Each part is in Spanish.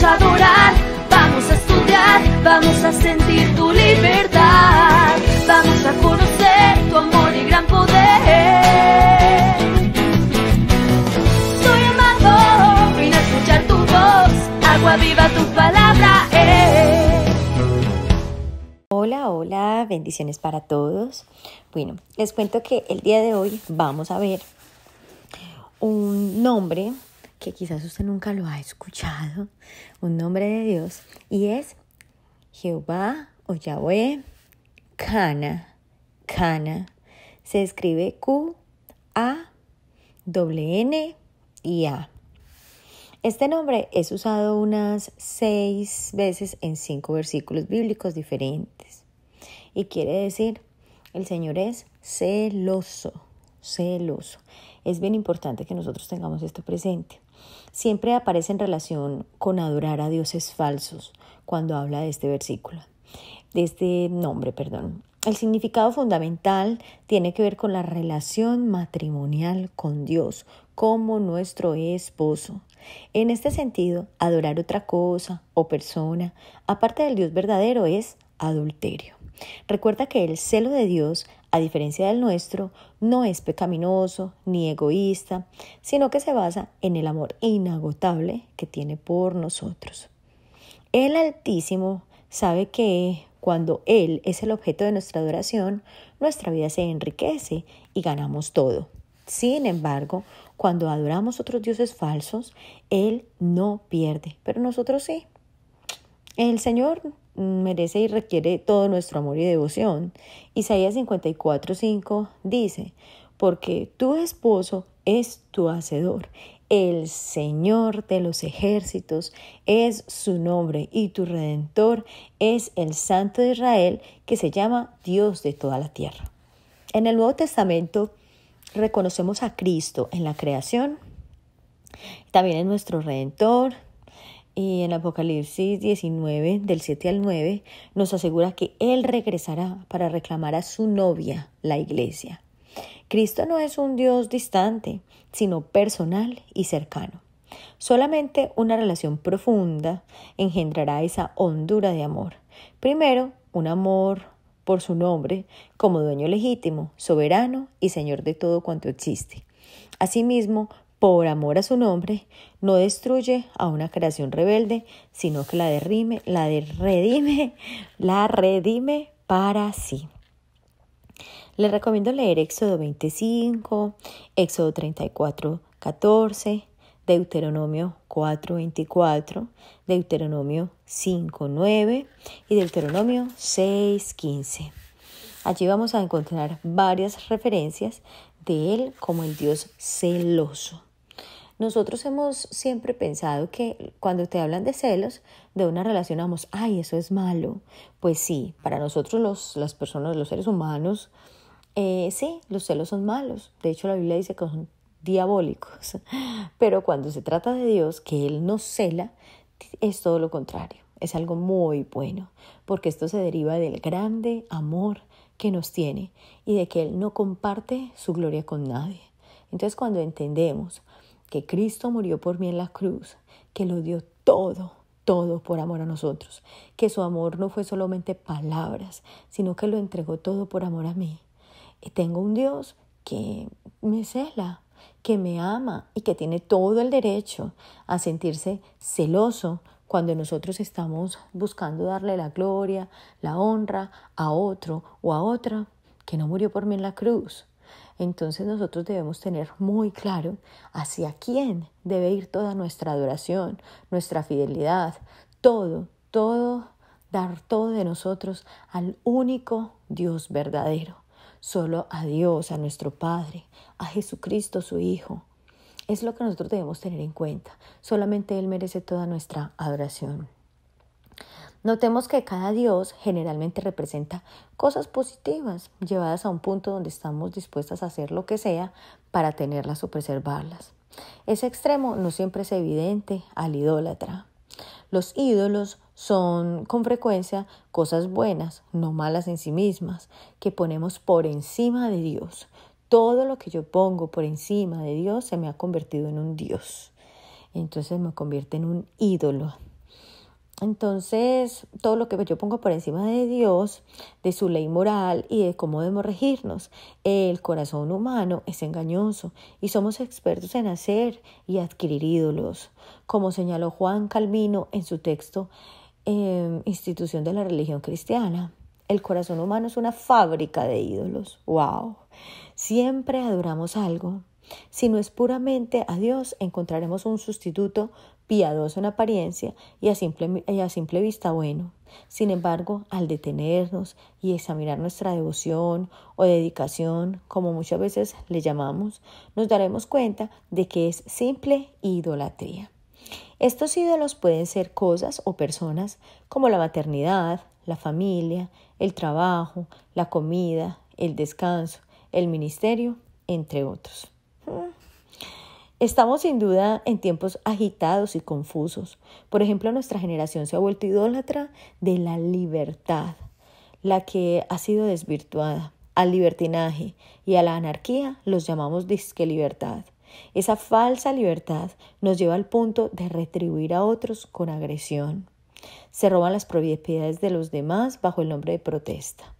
vamos a adorar, vamos a estudiar, vamos a sentir tu libertad, vamos a conocer tu amor y gran poder. Soy amado, vine a escuchar tu voz, agua viva tu palabra es. Hola, hola, bendiciones para todos. Bueno, les cuento que el día de hoy vamos a ver un nombre que quizás usted nunca lo ha escuchado, un nombre de Dios, y es Jehová o Yahweh. Qanna, Qanna, se escribe Q-A-N-N-I-A. Este nombre es usado unas 6 veces en 5 versículos bíblicos diferentes, y quiere decir, el Señor es celoso, celoso. Es bien importante que nosotros tengamos esto presente. Siempre aparece en relación con adorar a dioses falsos cuando habla de este nombre. El significado fundamental tiene que ver con la relación matrimonial con Dios como nuestro esposo. En este sentido, adorar otra cosa o persona aparte del Dios verdadero es adulterio. Recuerda que el celo de Dios, a diferencia del nuestro, no es pecaminoso ni egoísta, sino que se basa en el amor inagotable que tiene por nosotros. El Altísimo sabe que cuando Él es el objeto de nuestra adoración, nuestra vida se enriquece y ganamos todo. Sin embargo, cuando adoramos otros dioses falsos, Él no pierde, pero nosotros sí. El Señor merece y requiere todo nuestro amor y devoción. Isaías 54:5 dice, porque tu esposo es tu hacedor, el Señor de los ejércitos es su nombre, y tu Redentor es el Santo de Israel, que se llama Dios de toda la tierra. En el Nuevo Testamento reconocemos a Cristo en la creación, también en nuestro Redentor. Y en Apocalipsis 19, del 7 al 9, nos asegura que Él regresará para reclamar a su novia, la iglesia. Cristo no es un Dios distante, sino personal y cercano. Solamente una relación profunda engendrará esa hondura de amor. Primero, un amor por su nombre, como dueño legítimo, soberano y Señor de todo cuanto existe. Asimismo, por amor a su nombre, no destruye a una creación rebelde, sino que la redime para sí. Les recomiendo leer Éxodo 25, Éxodo 34:14, Deuteronomio 4:24, Deuteronomio 5:9 y Deuteronomio 6:15. Allí vamos a encontrar varias referencias de Él como el Dios celoso. Nosotros hemos siempre pensado que cuando te hablan de celos, de una relación, vamos, ay, eso es malo. Pues sí, para nosotros las personas, los seres humanos, sí, los celos son malos. De hecho, la Biblia dice que son diabólicos. Pero cuando se trata de Dios, que Él nos cela, es todo lo contrario. Es algo muy bueno, porque esto se deriva del grande amor que nos tiene y de que Él no comparte su gloria con nadie. Entonces, cuando entendemos que Cristo murió por mí en la cruz, que lo dio todo, todo por amor a nosotros, que su amor no fue solamente palabras, sino que lo entregó todo por amor a mí. Y tengo un Dios que me cela, que me ama y que tiene todo el derecho a sentirse celoso cuando nosotros estamos buscando darle la gloria, la honra a otro o a otra que no murió por mí en la cruz. Entonces nosotros debemos tener muy claro hacia quién debe ir toda nuestra adoración, nuestra fidelidad, todo, dar todo de nosotros al único Dios verdadero, solo a Dios, a nuestro Padre, a Jesucristo su Hijo. Es lo que nosotros debemos tener en cuenta. Solamente Él merece toda nuestra adoración. Notemos que cada Dios generalmente representa cosas positivas, llevadas a un punto donde estamos dispuestas a hacer lo que sea para tenerlas o preservarlas. Ese extremo no siempre es evidente al idólatra. Los ídolos son con frecuencia cosas buenas, no malas en sí mismas, que ponemos por encima de Dios. Todo lo que yo pongo por encima de Dios se me ha convertido en un Dios. Entonces me convierte en un ídolo. Entonces, todo lo que yo pongo por encima de Dios, de su ley moral y de cómo debemos regirnos. El corazón humano es engañoso y somos expertos en hacer y adquirir ídolos. Como señaló Juan Calvino en su texto Institución de la Religión Cristiana, el corazón humano es una fábrica de ídolos. ¡Wow! Siempre adoramos algo. Si no es puramente a Dios, encontraremos un sustituto piadoso en apariencia y a simple vista bueno. Sin embargo, al detenernos y examinar nuestra devoción o dedicación, como muchas veces le llamamos, nos daremos cuenta de que es simple idolatría. Estos ídolos pueden ser cosas o personas como la maternidad, la familia, el trabajo, la comida, el descanso, el ministerio, entre otros. Estamos sin duda en tiempos agitados y confusos. Por ejemplo, nuestra generación se ha vuelto idólatra de la libertad, la que ha sido desvirtuada. Al libertinaje y a la anarquía los llamamos disque libertad. Esa falsa libertad nos lleva al punto de retribuir a otros con agresión. Se roban las propiedades de los demás bajo el nombre de protesta.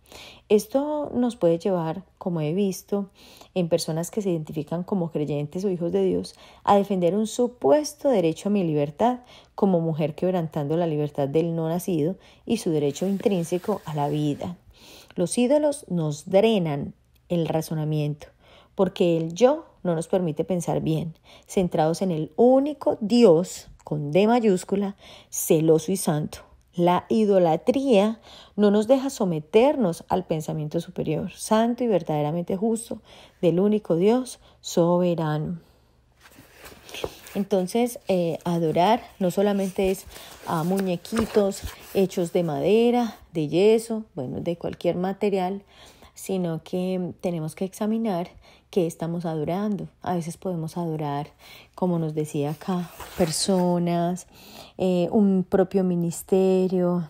Esto nos puede llevar, como he visto, en personas que se identifican como creyentes o hijos de Dios, a defender un supuesto derecho a mi libertad como mujer, quebrantando la libertad del no nacido y su derecho intrínseco a la vida. Los ídolos nos drenan el razonamiento, porque el yo no nos permite pensar bien, centrados en el único Dios, con D mayúscula, celoso y santo. La idolatría no nos deja someternos al pensamiento superior, santo y verdaderamente justo, del único Dios soberano. Entonces, adorar no solamente es a muñequitos hechos de madera, de yeso, bueno, de cualquier material, sino que tenemos que examinar qué estamos adorando. A veces podemos adorar, como nos decía acá, personas, un propio ministerio,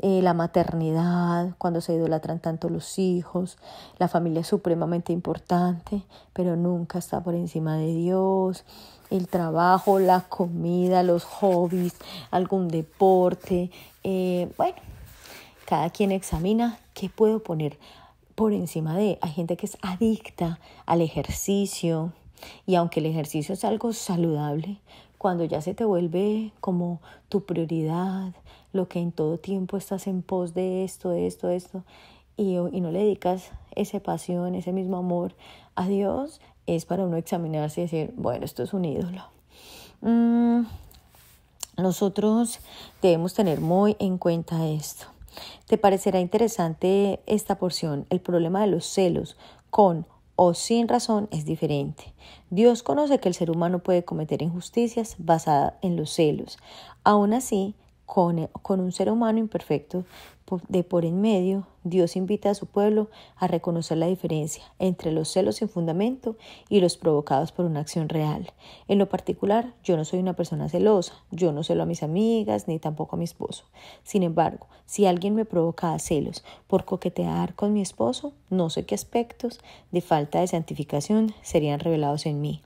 la maternidad, cuando se idolatran tanto los hijos. La familia es supremamente importante, pero nunca está por encima de Dios. El trabajo, la comida, los hobbies, algún deporte. Bueno, cada quien examina qué puedo poner por encima de. Hay gente que es adicta al ejercicio, y aunque el ejercicio es algo saludable, cuando ya se te vuelve como tu prioridad, lo que en todo tiempo estás en pos de esto, y no le dedicas esa pasión, ese mismo amor a Dios, es para uno examinarse y decir, bueno, esto es un ídolo. Nosotros debemos tener muy en cuenta esto. Te parecerá interesante esta porción. El problema de los celos con o sin razón es diferente. Dios conoce que el ser humano puede cometer injusticias basadas en los celos. Aún así, con un ser humano imperfecto de por en medio, Dios invita a su pueblo a reconocer la diferencia entre los celos sin fundamento y los provocados por una acción real. En lo particular, yo no soy una persona celosa, yo no celo a mis amigas ni tampoco a mi esposo. Sin embargo, si alguien me provoca celos por coquetear con mi esposo, no sé qué aspectos de falta de santificación serían revelados en mí.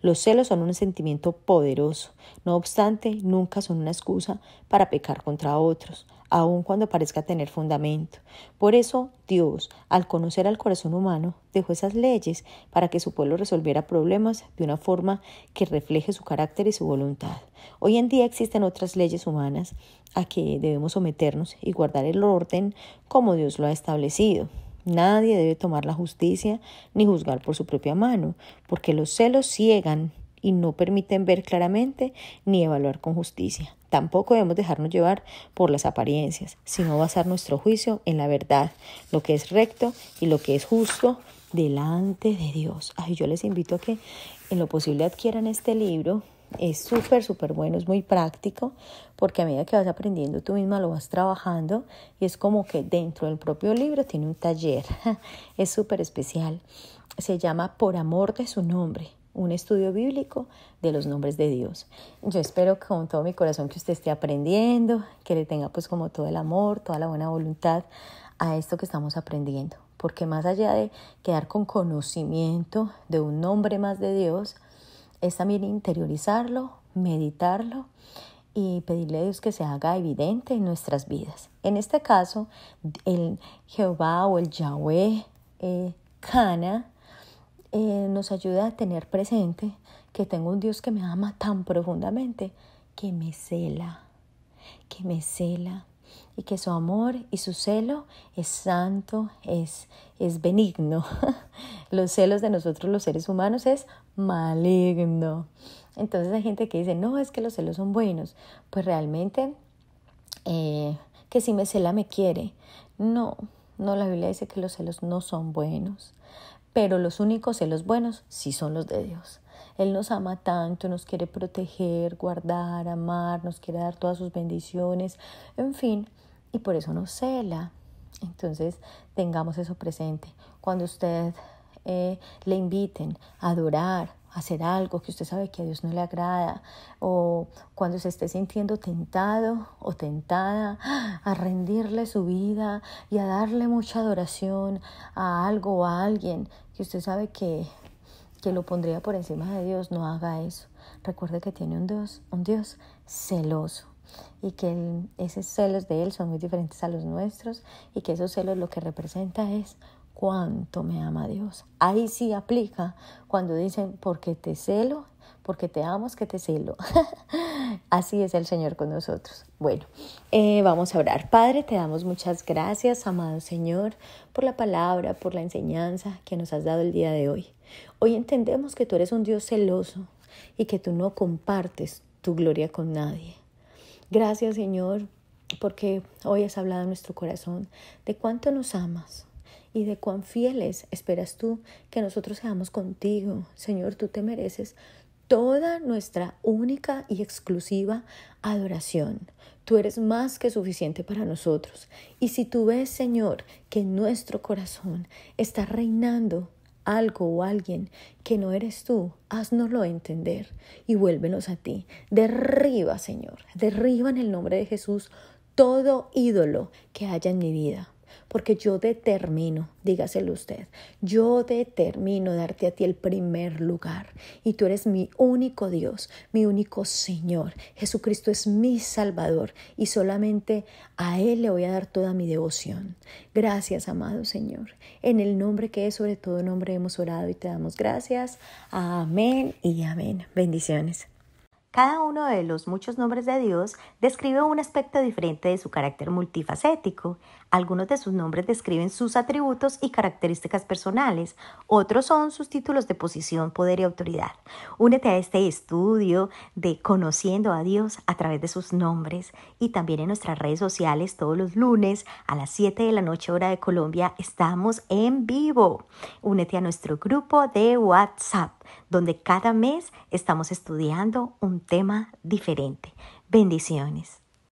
Los celos son un sentimiento poderoso, no obstante, nunca son una excusa para pecar contra otros, aun cuando parezca tener fundamento. Por eso Dios, al conocer al corazón humano, dejó esas leyes para que su pueblo resolviera problemas de una forma que refleje su carácter y su voluntad. Hoy en día existen otras leyes humanas a que debemos someternos y guardar el orden como Dios lo ha establecido. Nadie debe tomar la justicia ni juzgar por su propia mano, porque los celos ciegan y no permiten ver claramente ni evaluar con justicia. Tampoco debemos dejarnos llevar por las apariencias, sino basar nuestro juicio en la verdad, lo que es recto y lo que es justo delante de Dios. Ay, yo les invito a que en lo posible adquieran este libro. Es súper bueno, es muy práctico, porque a medida que vas aprendiendo tú misma lo vas trabajando, y es como que dentro del propio libro tiene un taller. Es súper especial. Se llama Por Amor de su Nombre, un estudio bíblico de los nombres de Dios. Yo espero con todo mi corazón que usted esté aprendiendo, que le tenga pues como todo el amor, toda la buena voluntad a esto que estamos aprendiendo, porque más allá de quedar con conocimiento de un nombre más de Dios, es también interiorizarlo, meditarlo y pedirle a Dios que se haga evidente en nuestras vidas. En este caso, el Jehová o el Yahweh Qanna nos ayuda a tener presente que tengo un Dios que me ama tan profundamente, que me cela, y que su amor y su celo es santo, es benigno. Los celos de nosotros los seres humanos es maligno. Entonces hay gente que dice, no, es que los celos son buenos. Pues realmente, que si me cela me quiere. No, la Biblia dice que los celos no son buenos. Pero los únicos celos buenos sí son los de Dios. Él nos ama tanto, nos quiere proteger, guardar, amar, nos quiere dar todas sus bendiciones, en fin, y por eso nos cela. Entonces, tengamos eso presente. Cuando usted le inviten a adorar, a hacer algo que usted sabe que a Dios no le agrada, o cuando se esté sintiendo tentado o tentada a rendirle su vida y a darle mucha adoración a algo o a alguien que usted sabe que lo pondría por encima de Dios, no haga eso. Recuerde que tiene un Dios celoso, y que esos celos de Él son muy diferentes a los nuestros, y que esos celos lo que representa es cuánto me ama Dios. Ahí sí aplica cuando dicen, porque te celo, porque te amo, es que te celo. Así es el Señor con nosotros. Bueno, vamos a orar. Padre, te damos muchas gracias, amado Señor, por la palabra, por la enseñanza que nos has dado el día de hoy. Hoy entendemos que tú eres un Dios celoso y que tú no compartes tu gloria con nadie. Gracias, Señor, porque hoy has hablado en nuestro corazón de cuánto nos amas y de cuán fieles esperas tú que nosotros seamos contigo. Señor, tú te mereces toda nuestra única y exclusiva adoración. Tú eres más que suficiente para nosotros. Y si tú ves, Señor, que en nuestro corazón está reinando algo o alguien que no eres tú, haznoslo entender y vuélvenos a ti. Derriba, Señor, derriba en el nombre de Jesús todo ídolo que haya en mi vida. Porque yo determino, dígaselo usted, yo determino darte a ti el primer lugar. Y tú eres mi único Dios, mi único Señor. Jesucristo es mi Salvador y solamente a Él le voy a dar toda mi devoción. Gracias, amado Señor. En el nombre que es sobre todo nombre hemos orado y te damos gracias. Amén y amén. Bendiciones. Cada uno de los muchos nombres de Dios describe un aspecto diferente de su carácter multifacético. Algunos de sus nombres describen sus atributos y características personales, otros son sus títulos de posición, poder y autoridad. Únete a este estudio de Conociendo a Dios a través de sus nombres, y también en nuestras redes sociales todos los lunes a las 7 de la noche hora de Colombia estamos en vivo. Únete a nuestro grupo de WhatsApp, donde cada mes estamos estudiando un tema diferente. Bendiciones.